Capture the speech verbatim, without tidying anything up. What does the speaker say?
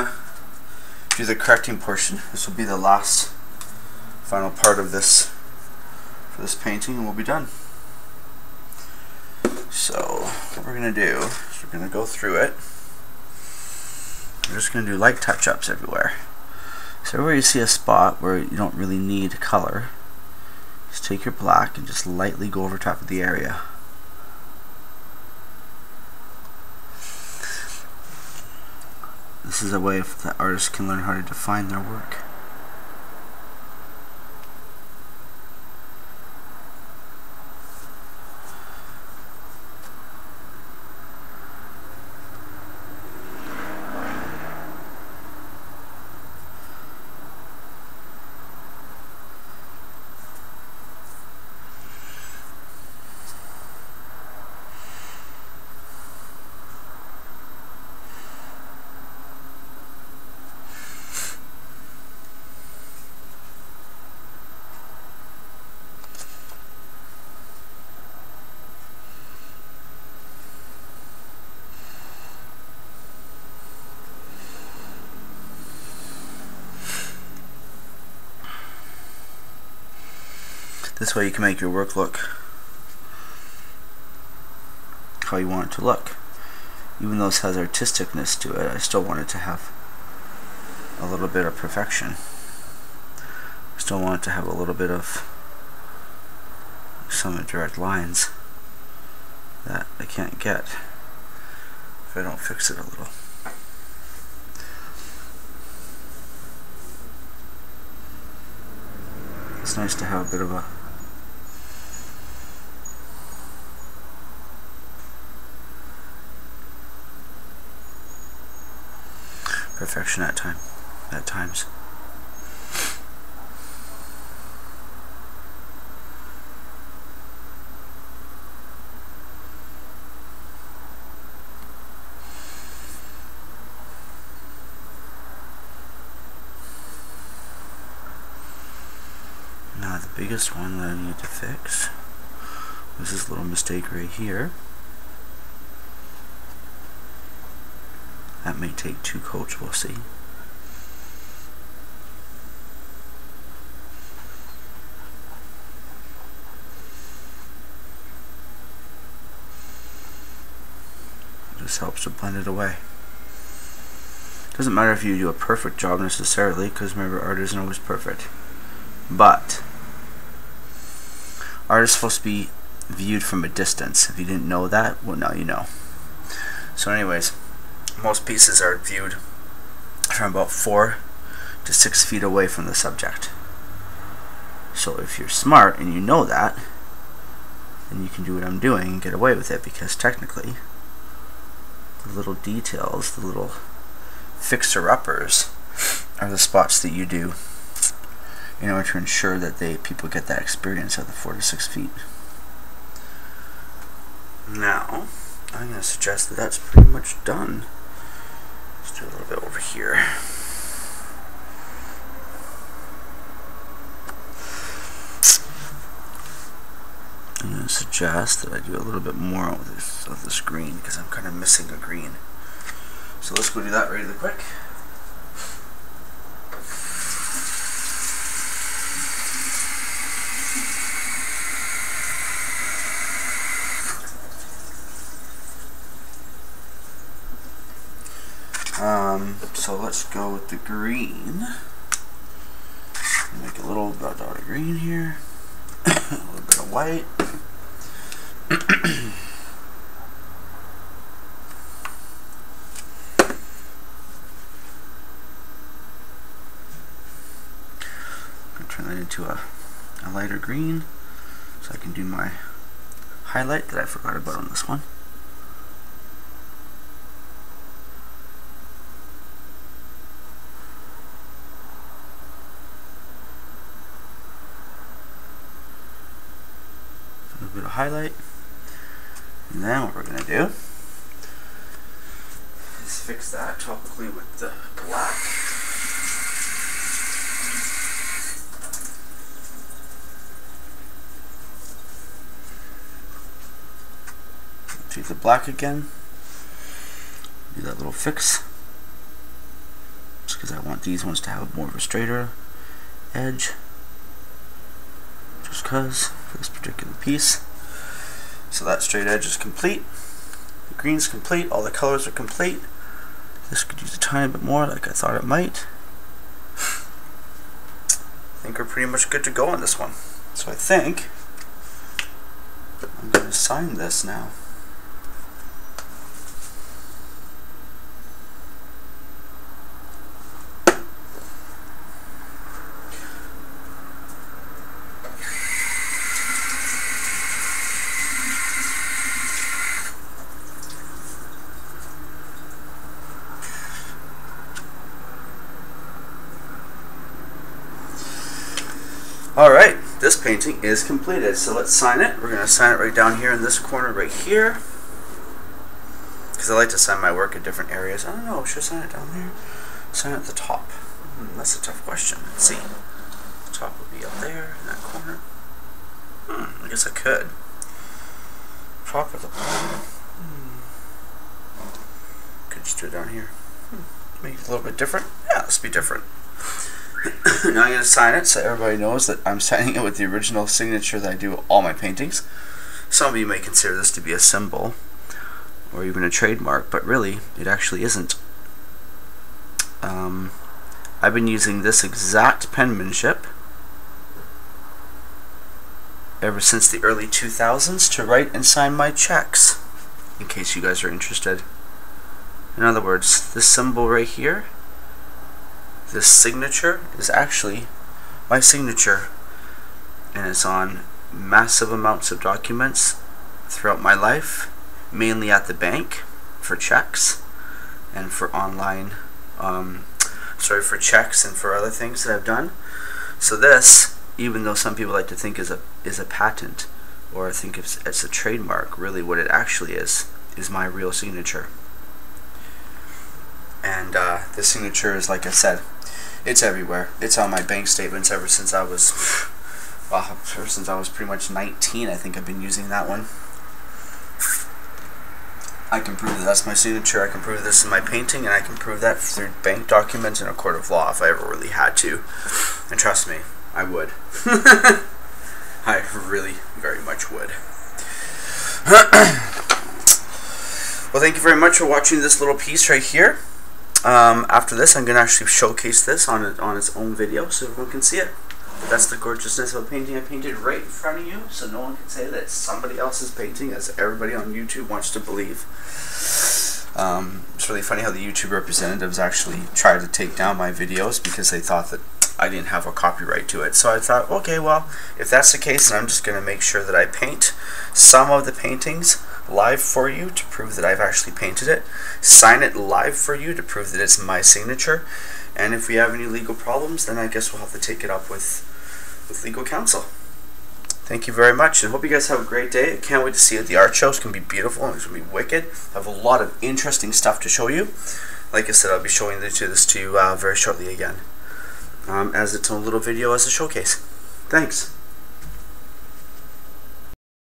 gonna do the correcting portion. This will be the last final part of this for this painting, and we'll be done. So what we're gonna do is we're gonna go through it. We're just gonna do light touch-ups everywhere. So everywhere you see a spot where you don't really need color, just take your black and just lightly go over top of the area. This is a way that artists can learn how to define their work. This way you can make your work look how you want it to look. Even though this has artisticness to it, I still want it to have a little bit of perfection. I still want it to have a little bit of some direct lines that I can't get if I don't fix it a little. It's nice to have a bit of a perfection at time at times. Now the biggest one that I need to fix was this little mistake right here. That may take two coats, we'll see. This helps to blend it away. Doesn't matter if you do a perfect job necessarily, because remember, art isn't always perfect. But art is supposed to be viewed from a distance. If you didn't know that, well, now you know. So anyways, most pieces are viewed from about four to six feet away from the subject. So if you're smart and you know that, then you can do what I'm doing and get away with it, because technically the little details, the little fixer-uppers, are the spots that you do in order to ensure that they people get that experience of the four to six feet. Now, I'm going to suggest that that's pretty much done. Let's do a little bit over here. I'm going to suggest that I do a little bit more of this, of this green, because I'm kind of missing a green. So let's go do that really quick. Um, so let's go with the green. Make a little dot of green here, a little bit of white. I'm going to turn that into a, a lighter green, so I can do my highlight that I forgot about on this one. Bit of highlight, and then what we're going to do is fix that topically with the black. Take the black again, do that little fix, because I want these ones to have more of a straighter edge, just because, for this particular piece. So that straight edge is complete, the green's complete, all the colors are complete. This could use a tiny bit more, like I thought it might. I think we're pretty much good to go on this one. So I think I'm going to sign this now. Alright, this painting is completed, so let's sign it. We're going to sign it right down here in this corner right here, because I like to sign my work in different areas. I don't know, should I sign it down there? Sign it at the top. Hmm, that's a tough question. Let's see. The top would be up there in that corner. Hmm, I guess I could. Top of the corner. Hmm. Could just do it down here. Hmm. Make it a little bit different. Yeah, let's be different. Now I'm going to sign it so everybody knows that I'm signing it with the original signature that I do with all my paintings. Some of you may consider this to be a symbol or even a trademark, but really it actually isn't. Um, I've been using this exact penmanship ever since the early two thousands to write and sign my checks, in case you guys are interested. In other words, this symbol right here, this signature, is actually my signature, and it's on massive amounts of documents throughout my life, mainly at the bank for checks and for online, um, sorry, for checks and for other things that I've done. So this, even though some people like to think is a is a patent, or I think it's, it's a trademark, really what it actually is is my real signature. And uh, this signature is, like I said, it's everywhere. It's on my bank statements ever since I was, well, ever since I was pretty much nineteen. I think I've been using that one. I can prove that that's my signature. I can prove this is my painting, and I can prove that through bank documents and a court of law if I ever really had to. And trust me, I would. I really, very much would. Well, thank you very much for watching this little piece right here. Um, after this, I'm going to actually showcase this on it, on its own video so everyone can see it. But that's the gorgeousness of a painting I painted right in front of you, so no one can say that it's somebody else's painting, as everybody on YouTube wants to believe. Um, it's really funny how the YouTube representatives actually tried to take down my videos because they thought that I didn't have a copyright to it. So I thought, okay, well, if that's the case, then I'm just going to make sure that I paint some of the paintings live for you to prove that I've actually painted it, sign it live for you to prove that it's my signature, and if we have any legal problems, then I guess we'll have to take it up with, with legal counsel. Thank you very much, and hope you guys have a great day. I can't wait to see it. The art show is going to be beautiful, and it's going to be wicked. I have a lot of interesting stuff to show you. Like I said, I'll be showing this to you uh, very shortly again. Um, as its own little video as a showcase. Thanks.